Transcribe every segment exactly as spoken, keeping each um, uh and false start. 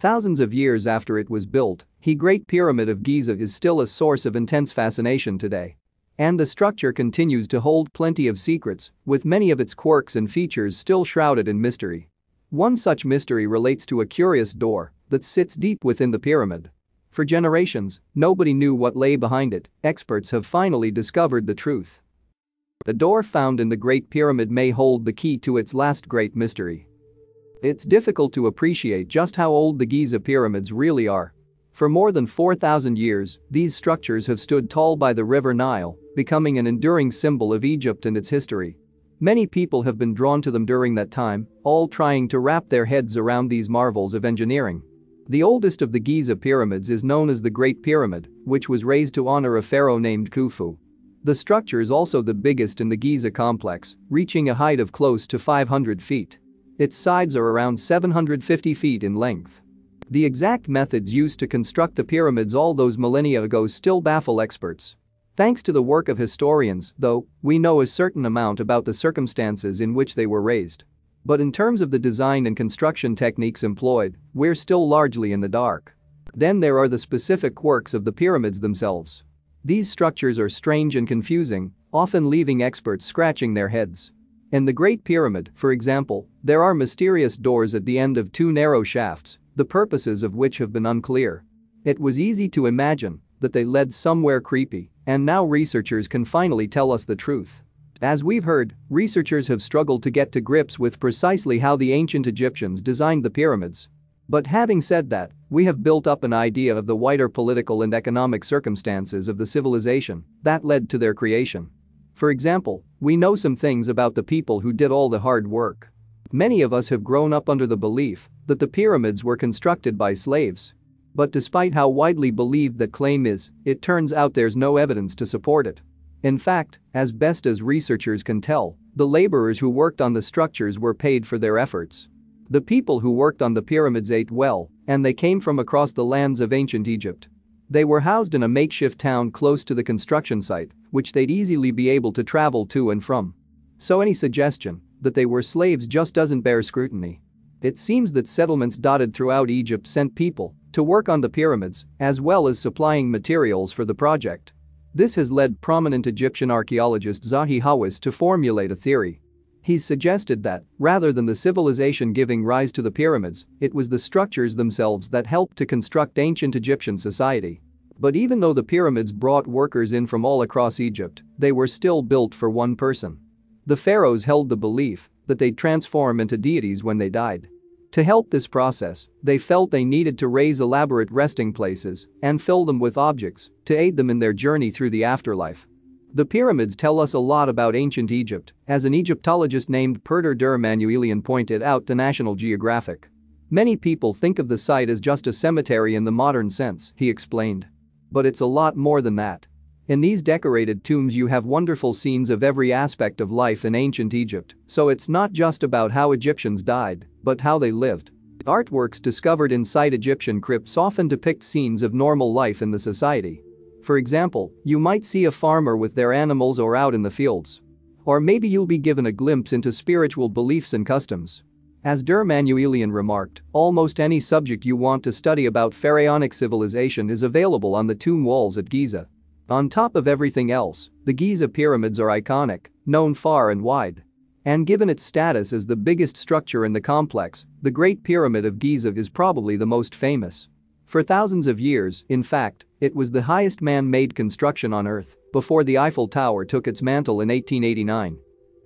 Thousands of years after it was built, the Great Pyramid of Giza is still a source of intense fascination today. And the structure continues to hold plenty of secrets, with many of its quirks and features still shrouded in mystery. One such mystery relates to a curious door that sits deep within the pyramid. For generations, nobody knew what lay behind it. Experts have finally discovered the truth. The door found in the Great Pyramid may hold the key to its last great mystery. It's difficult to appreciate just how old the Giza pyramids really are. For more than four thousand years, these structures have stood tall by the River Nile, becoming an enduring symbol of Egypt and its history. Many people have been drawn to them during that time, all trying to wrap their heads around these marvels of engineering. The oldest of the Giza pyramids is known as the Great Pyramid, which was raised to honor a pharaoh named Khufu. The structure is also the biggest in the Giza complex, reaching a height of close to five hundred feet. Its sides are around seven hundred fifty feet in length. The exact methods used to construct the pyramids all those millennia ago still baffle experts. Thanks to the work of historians, though, we know a certain amount about the circumstances in which they were raised. But in terms of the design and construction techniques employed, we're still largely in the dark. Then there are the specific quirks of the pyramids themselves. These structures are strange and confusing, often leaving experts scratching their heads. In the Great Pyramid, for example, there are mysterious doors at the end of two narrow shafts, the purposes of which have been unclear. It was easy to imagine that they led somewhere creepy, and now researchers can finally tell us the truth. As we've heard, researchers have struggled to get to grips with precisely how the ancient Egyptians designed the pyramids. But having said that, we have built up an idea of the wider political and economic circumstances of the civilization that led to their creation. For example, we know some things about the people who did all the hard work. Many of us have grown up under the belief that the pyramids were constructed by slaves. But despite how widely believed that claim is, it turns out there's no evidence to support it. In fact, as best as researchers can tell, the laborers who worked on the structures were paid for their efforts. The people who worked on the pyramids ate well, and they came from across the lands of ancient Egypt. They were housed in a makeshift town close to the construction site, which they'd easily be able to travel to and from. So any suggestion that they were slaves just doesn't bear scrutiny. It seems that settlements dotted throughout Egypt sent people to work on the pyramids, as well as supplying materials for the project. This has led prominent Egyptian archaeologist Zahi Hawass to formulate a theory. He's suggested that, rather than the civilization giving rise to the pyramids, it was the structures themselves that helped to construct ancient Egyptian society. But even though the pyramids brought workers in from all across Egypt, they were still built for one person. The pharaohs held the belief that they'd transform into deities when they died. To help this process, they felt they needed to raise elaborate resting places and fill them with objects to aid them in their journey through the afterlife. The pyramids tell us a lot about ancient Egypt, as an Egyptologist named Peter Der Manuelian pointed out to National Geographic. Many people think of the site as just a cemetery in the modern sense, he explained. But it's a lot more than that. In these decorated tombs you have wonderful scenes of every aspect of life in ancient Egypt, so it's not just about how Egyptians died, but how they lived. Artworks discovered inside Egyptian crypts often depict scenes of normal life in the society. For example, you might see a farmer with their animals or out in the fields. Or maybe you'll be given a glimpse into spiritual beliefs and customs. As Der Manuelian remarked, almost any subject you want to study about pharaonic civilization is available on the tomb walls at Giza. On top of everything else, the Giza pyramids are iconic, known far and wide. And given its status as the biggest structure in the complex, the Great Pyramid of Giza is probably the most famous. For thousands of years, in fact, it was the highest man-made construction on Earth before the Eiffel Tower took its mantle in eighteen eighty-nine.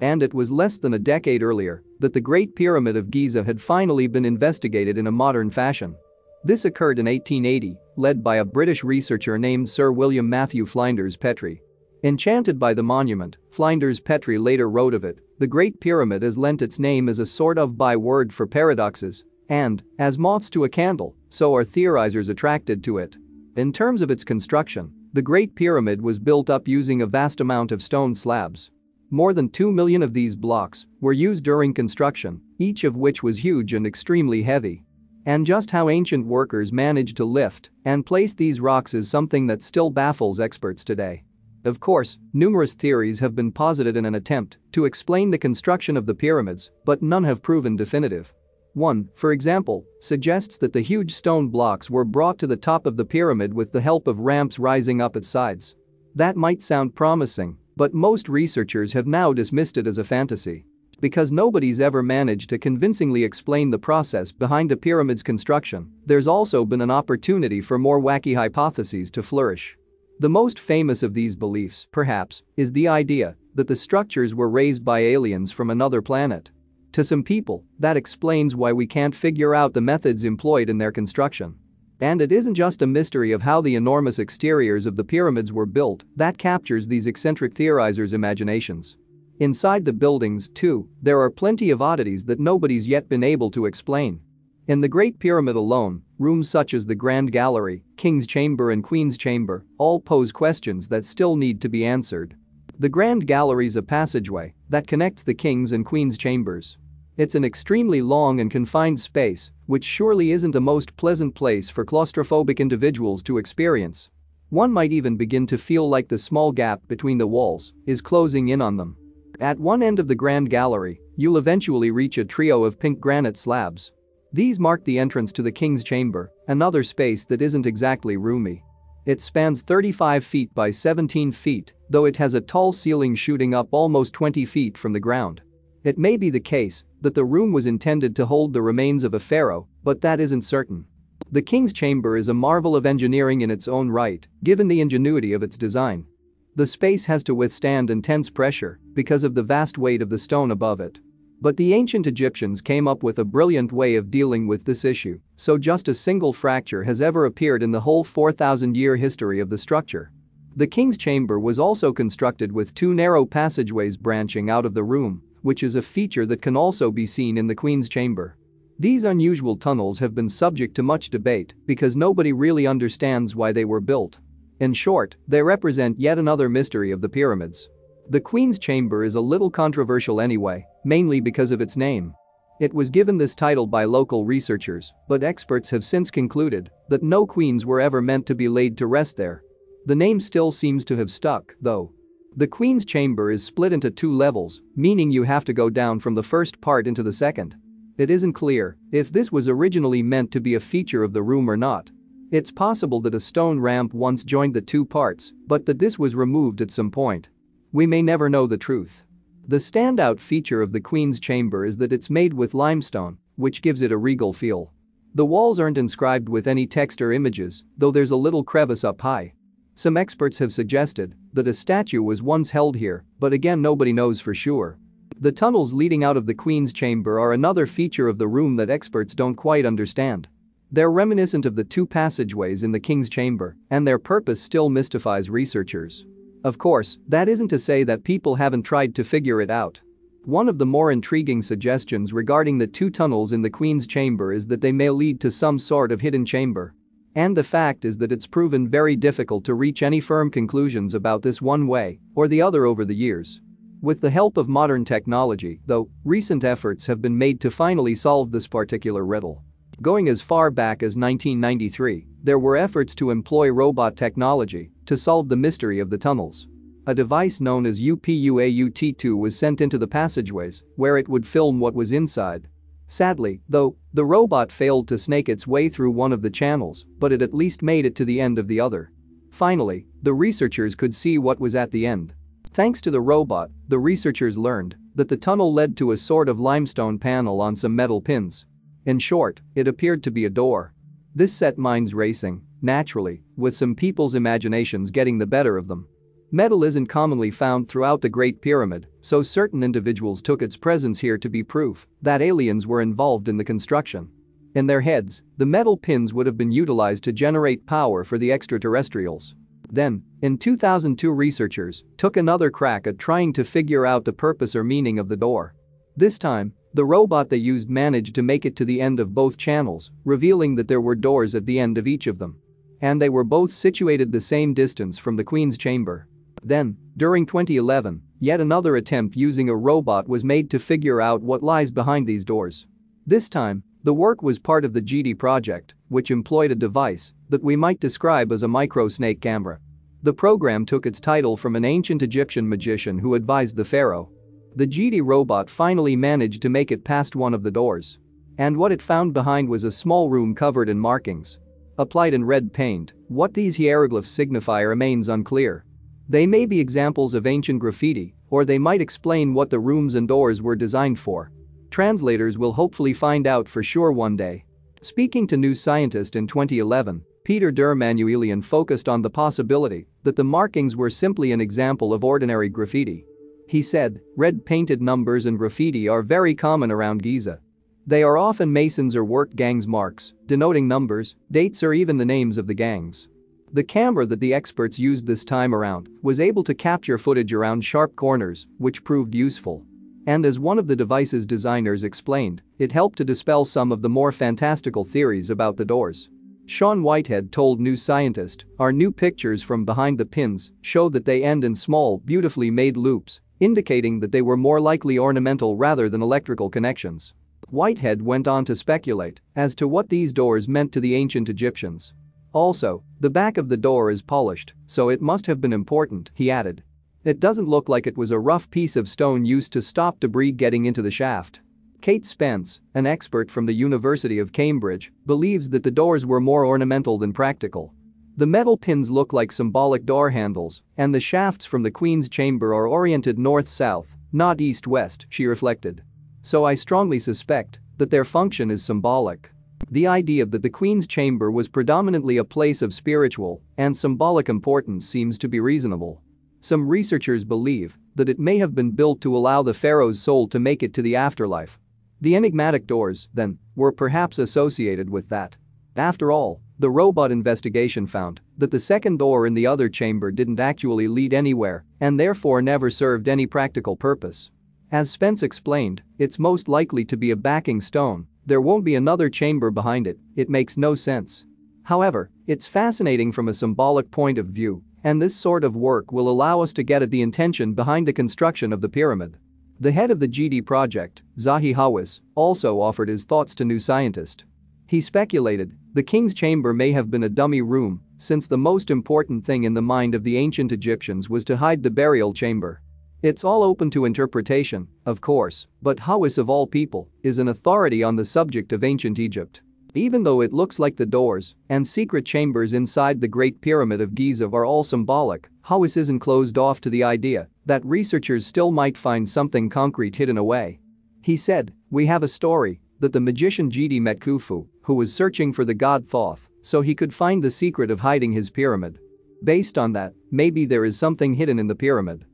And it was less than a decade earlier that the Great Pyramid of Giza had finally been investigated in a modern fashion. This occurred in eighteen eighty, led by a British researcher named Sir William Matthew Flinders Petrie. Enchanted by the monument, Flinders Petrie later wrote of it, "The Great Pyramid has lent its name as a sort of byword for paradoxes, and, as moths to a candle, so are theorizers attracted to it." In terms of its construction, the Great Pyramid was built up using a vast amount of stone slabs. More than two million of these blocks were used during construction, each of which was huge and extremely heavy. And just how ancient workers managed to lift and place these rocks is something that still baffles experts today. Of course, numerous theories have been posited in an attempt to explain the construction of the pyramids, but none have proven definitive. One, for example, suggests that the huge stone blocks were brought to the top of the pyramid with the help of ramps rising up its sides. That might sound promising, but most researchers have now dismissed it as a fantasy. Because nobody's ever managed to convincingly explain the process behind a pyramid's construction, there's also been an opportunity for more wacky hypotheses to flourish. The most famous of these beliefs, perhaps, is the idea that the structures were raised by aliens from another planet. To some people, that explains why we can't figure out the methods employed in their construction. And it isn't just a mystery of how the enormous exteriors of the pyramids were built that captures these eccentric theorizers' imaginations. Inside the buildings, too, there are plenty of oddities that nobody's yet been able to explain. In the Great Pyramid alone, rooms such as the Grand Gallery, King's Chamber and Queen's Chamber all pose questions that still need to be answered. The Grand Gallery's a passageway that connects the King's and Queen's Chambers. It's an extremely long and confined space, which surely isn't the most pleasant place for claustrophobic individuals to experience. One might even begin to feel like the small gap between the walls is closing in on them. At one end of the Grand Gallery, you'll eventually reach a trio of pink granite slabs. These mark the entrance to the King's Chamber, another space that isn't exactly roomy. It spans thirty-five feet by seventeen feet, though it has a tall ceiling shooting up almost twenty feet from the ground. It may be the case that the room was intended to hold the remains of a pharaoh, but that isn't certain. The King's Chamber is a marvel of engineering in its own right, given the ingenuity of its design. The space has to withstand intense pressure because of the vast weight of the stone above it. But the ancient Egyptians came up with a brilliant way of dealing with this issue, so just a single fracture has ever appeared in the whole four thousand year history of the structure. The King's Chamber was also constructed with two narrow passageways branching out of the room, which is a feature that can also be seen in the Queen's Chamber. These unusual tunnels have been subject to much debate because nobody really understands why they were built. In short, they represent yet another mystery of the pyramids. The Queen's Chamber is a little controversial anyway, mainly because of its name. It was given this title by local researchers, but experts have since concluded that no queens were ever meant to be laid to rest there. The name still seems to have stuck, though. The Queen's Chamber is split into two levels, meaning you have to go down from the first part into the second. It isn't clear if this was originally meant to be a feature of the room or not. It's possible that a stone ramp once joined the two parts, but that this was removed at some point. We may never know the truth. The standout feature of the Queen's Chamber is that it's made with limestone, which gives it a regal feel. The walls aren't inscribed with any text or images, though there's a little crevice up high. Some experts have suggested that a statue was once held here, but again nobody knows for sure. The tunnels leading out of the Queen's Chamber are another feature of the room that experts don't quite understand. They're reminiscent of the two passageways in the King's Chamber, and their purpose still mystifies researchers. Of course, that isn't to say that people haven't tried to figure it out. One of the more intriguing suggestions regarding the two tunnels in the Queen's Chamber is that they may lead to some sort of hidden chamber. And the fact is that it's proven very difficult to reach any firm conclusions about this one way or the other over the years. With the help of modern technology, though, recent efforts have been made to finally solve this particular riddle. Going as far back as nineteen ninety-three, there were efforts to employ robot technology to solve the mystery of the tunnels. A device known as U P U A U T two was sent into the passageways, where it would film what was inside. Sadly, though, the robot failed to snake its way through one of the channels, but it at least made it to the end of the other. Finally, the researchers could see what was at the end. Thanks to the robot, the researchers learned that the tunnel led to a sort of limestone panel on some metal pins. In short, it appeared to be a door. This set minds racing, naturally, with some people's imaginations getting the better of them. Metal isn't commonly found throughout the Great Pyramid, so certain individuals took its presence here to be proof that aliens were involved in the construction. In their heads, the metal pins would have been utilized to generate power for the extraterrestrials. Then, in two thousand two, researchers took another crack at trying to figure out the purpose or meaning of the door. This time, the robot they used managed to make it to the end of both channels, revealing that there were doors at the end of each of them. And they were both situated the same distance from the Queen's Chamber. Then, during twenty eleven, yet another attempt using a robot was made to figure out what lies behind these doors. This time, the work was part of the Gedi project, which employed a device that we might describe as a microsnake camera. The program took its title from an ancient Egyptian magician who advised the pharaoh. The Gedi robot finally managed to make it past one of the doors. And what it found behind was a small room covered in markings. Applied in red paint, what these hieroglyphs signify remains unclear. They may be examples of ancient graffiti, or they might explain what the rooms and doors were designed for. Translators will hopefully find out for sure one day. Speaking to New Scientist in twenty eleven, Peter Der Manuelian focused on the possibility that the markings were simply an example of ordinary graffiti. He said, red painted numbers and graffiti are very common around Giza. They are often masons or work gangs' marks, denoting numbers, dates or even the names of the gangs. The camera that the experts used this time around was able to capture footage around sharp corners, which proved useful. And as one of the device's designers explained, it helped to dispel some of the more fantastical theories about the doors. Shaun Whitehead told New Scientist, our new pictures from behind the pins show that they end in small, beautifully made loops, indicating that they were more likely ornamental rather than electrical connections. Whitehead went on to speculate as to what these doors meant to the ancient Egyptians. Also, the back of the door is polished, so it must have been important, he added. It doesn't look like it was a rough piece of stone used to stop debris getting into the shaft. Kate Spence, an expert from the University of Cambridge, believes that the doors were more ornamental than practical. The metal pins look like symbolic door handles, and the shafts from the Queen's Chamber are oriented north-south, not east-west, she reflected. So I strongly suspect that their function is symbolic. The idea that the Queen's Chamber was predominantly a place of spiritual and symbolic importance seems to be reasonable. Some researchers believe that it may have been built to allow the pharaoh's soul to make it to the afterlife. The enigmatic doors, then, were perhaps associated with that. After all, the robot investigation found that the second door in the other chamber didn't actually lead anywhere and therefore never served any practical purpose. As Spence explained, it's most likely to be a backing stone, there won't be another chamber behind it, it makes no sense. However, it's fascinating from a symbolic point of view, and this sort of work will allow us to get at the intention behind the construction of the pyramid. The head of the Gedi project, Zahi Hawass, also offered his thoughts to New Scientist. He speculated, the king's chamber may have been a dummy room, since the most important thing in the mind of the ancient Egyptians was to hide the burial chamber. It's all open to interpretation, of course, but Hawass of all people is an authority on the subject of ancient Egypt. Even though it looks like the doors and secret chambers inside the Great Pyramid of Giza are all symbolic, Hawass isn't closed off to the idea that researchers still might find something concrete hidden away. He said, we have a story that the magician Gedi met Khufu, who was searching for the god Thoth, so he could find the secret of hiding his pyramid. Based on that, maybe there is something hidden in the pyramid.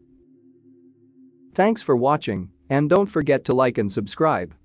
Thanks for watching, and don't forget to like and subscribe.